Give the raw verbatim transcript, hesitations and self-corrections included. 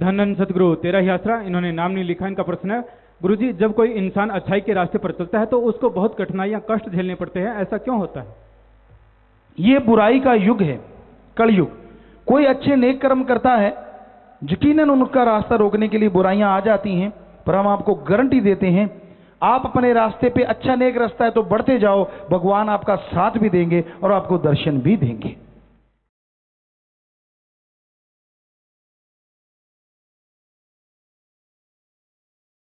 धनन सतगुरु तेरा ही आसरा, इन्होंने नाम नहीं लिखा। इनका प्रश्न है, गुरुजी जब कोई इंसान अच्छाई के रास्ते पर चलता है तो उसको बहुत कठिनाइयां कष्ट झेलने पड़ते हैं, ऐसा क्यों होता है? ये बुराई का युग है, कलयुग। कोई अच्छे नेक कर्म करता है, यकीनन उनका रास्ता रोकने के लिए बुराइयां आ जाती हैं, पर हम आपको गारंटी देते हैं आप अपने रास्ते पे अच्छा नेक रास्ता है तो बढ़ते जाओ, भगवान आपका साथ भी देंगे और आपको दर्शन भी देंगे।